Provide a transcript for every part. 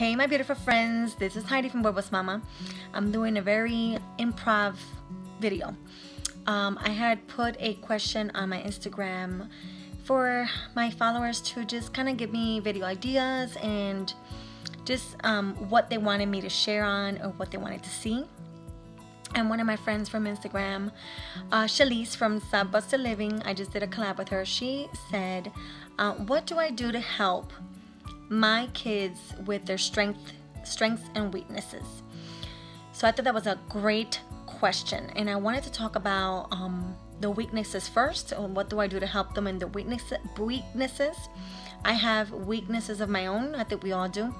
Hey my beautiful friends, this is Heidi from BoyBoss Mama. I'm doing a very improv video. I had put a question on my Instagram for my followers to just kind of give me video ideas and just what they wanted me to share on or what they wanted to see. And one of my friends from Instagram, Shalise from Subbusta Living, I just did a collab with her. She said, what do I do to help my kids with their strengths and weaknesses? So I thought that was a great question, and I wanted to talk about the weaknesses first. What do I do to help them in the weaknesses? I have weaknesses of my own. I think we all do.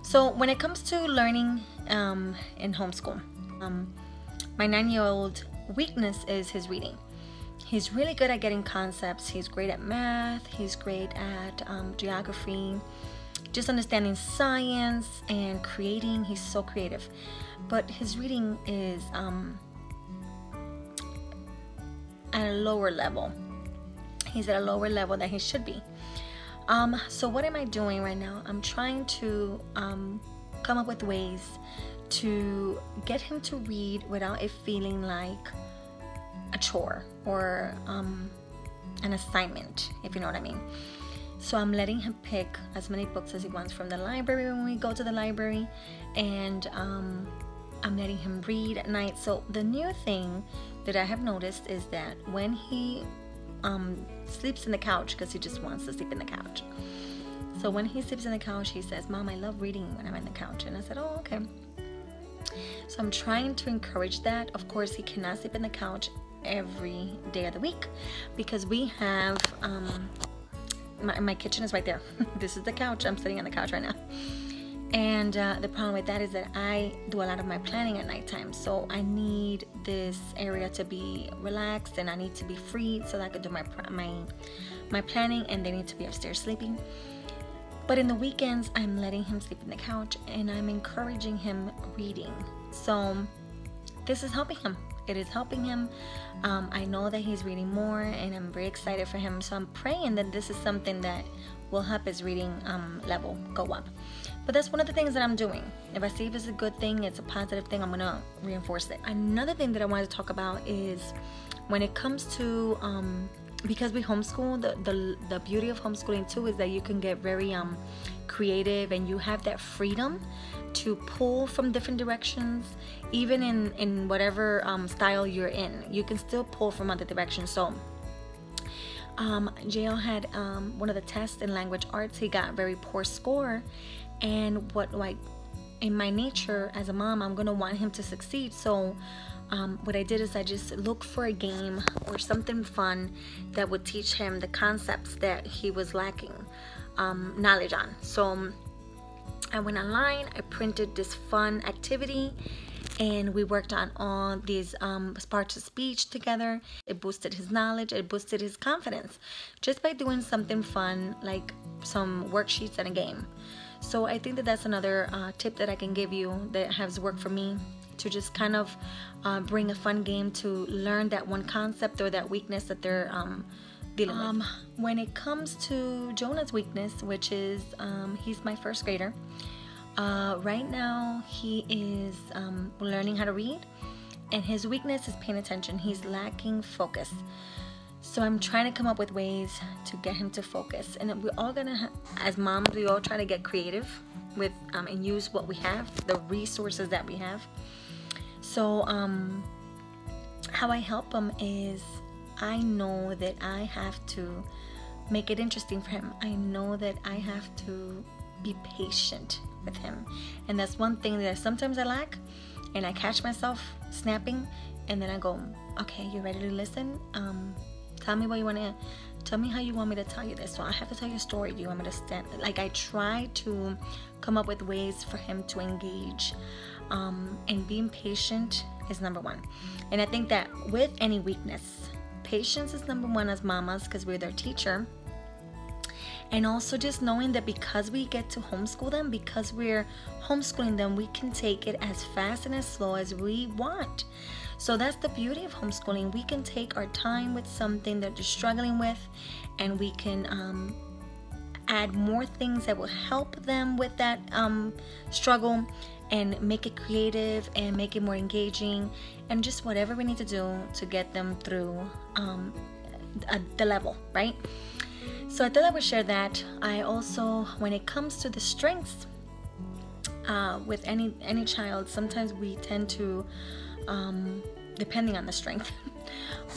So when it comes to learning in homeschool, my 9-year-old weakness is his reading. He's really good at getting concepts. He's great at math. He's great at geography. Just understanding science and creating, he's so creative, but his reading is at a lower level. He's at a lower level than he should be. So what am I doing right now? I'm trying to come up with ways to get him to read without it feeling like a chore or an assignment, if you know what I mean. So I'm letting him pick as many books as he wants from the library when we go to the library, and I'm letting him read at night. So the new thing that I have noticed is that when he sleeps in the couch, because he just wants to sleep in the couch, so when he sleeps in the couch, he says, Mom, I love reading when I'm in the couch. And I said, oh, okay. So I'm trying to encourage that. Of course, he cannot sleep in the couch every day of the week, because we have my kitchen is right there. This is the couch. I'm sitting on the couch right now. And the problem with that is that I do a lot of my planning at nighttime. So I need this area to be relaxed, and I need to be free so that I could do my planning, and they need to be upstairs sleeping. But in the weekends, I'm letting him sleep in the couch, and I'm encouraging him reading. So this is helping him. It is helping him. I know that he's reading more, and I'm very excited for him. So I'm praying that this is something that will help his reading level go up. But that's one of the things that I'm doing. If I see if it's a good thing, it's a positive thing, I'm gonna reinforce it. Another thing that I wanted to talk about is when it comes to, because we homeschool, the beauty of homeschooling too is that you can get very creative, and you have that freedom to pull from different directions. Even in whatever style you're in, you can still pull from other directions. So JL had one of the tests in language arts. He got a very poor score, and what, like, in my nature as a mom, I'm gonna want him to succeed. So what I did is I just looked for a game or something fun that would teach him the concepts that he was lacking knowledge on. So I went online, I printed this fun activity, and we worked on all these parts of speech together. It boosted his knowledge, it boosted his confidence, just by doing something fun like some worksheets and a game. So I think that that's another tip that I can give you that has worked for me, to just kind of bring a fun game to learn that one concept or that weakness that they're dealing with. When it comes to Jonah's weakness, which is he's my first grader. Right now he is learning how to read, and his weakness is paying attention. He's lacking focus. So I'm trying to come up with ways to get him to focus. And we're all gonna, as moms, we all try to get creative with and use what we have, the resources that we have. So how I help him is I know that I have to make it interesting for him. I know that I have to be patient with him, and that's one thing that sometimes I lack, and I catch myself snapping, and then I go, okay, you ready to listen? Tell me what you want to tell me, how you want me to tell you this. So I have to tell you a story. Do you want me to stand? Like, I try to come up with ways for him to engage, and being patient is number one. And I think that with any weakness, patience is number one as mamas, because we're their teacher. And also just knowing that because we get to homeschool them, because we're homeschooling them, we can take it as fast and as slow as we want. So that's the beauty of homeschooling. We can take our time with something that they're struggling with, and we can add more things that will help them with that struggle, and make it creative and make it more engaging, and just whatever we need to do to get them through the level, right? So I thought I would share that. I also, when it comes to the strengths with any child, sometimes we tend to, depending on the strength,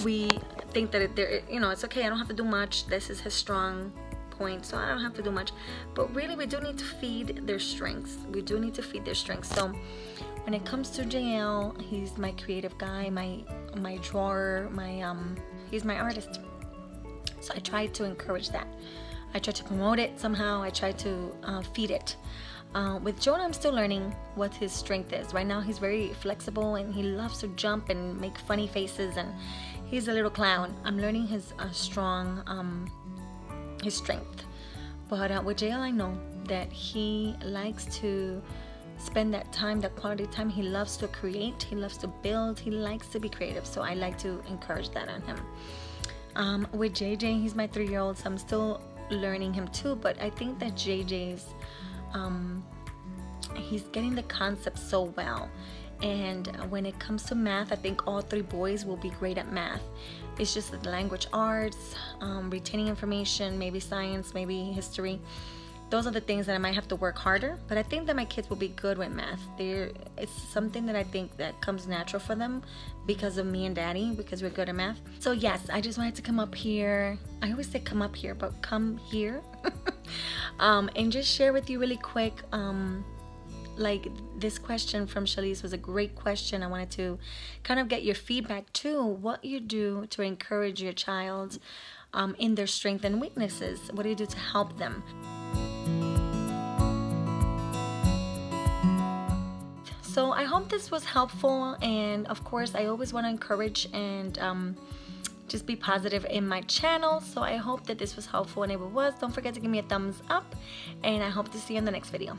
we think that it's okay, I don't have to do much, this is his strong point, so I don't have to do much. But really, we do need to feed their strengths. We do need to feed their strengths. So when it comes to JL, he's my creative guy, my drawer, he's my artist. So I try to encourage that. I try to promote it somehow. I try to feed it. With Jonah, I'm still learning what his strength is. Right now, he's very flexible and he loves to jump and make funny faces, and he's a little clown. I'm learning his his strength. But with JL, I know that he likes to spend that time, that quality time. He loves to create. He loves to build. He likes to be creative. So I like to encourage that on him. With JJ, he's my 3-year-old, so I'm still learning him too. But I think that JJ's he's getting the concept so well. And when it comes to math, I think all 3 boys will be great at math. It's just the language arts, retaining information, maybe science, maybe history. Those are the things that I might have to work harder, but I think that my kids will be good with math. It's something that I think that comes natural for them because of me and Daddy, because we're good at math. So yes, I just wanted to come up here. I always say come up here, but come here. And just share with you really quick, like this question from Shalise was a great question. I wanted to kind of get your feedback too, what you do to encourage your child in their strengths and weaknesses. What do you do to help them? So I hope this was helpful, and of course I always want to encourage and just be positive in my channel. So I hope that this was helpful, and if it was, don't forget to give me a thumbs up, and I hope to see you in the next video.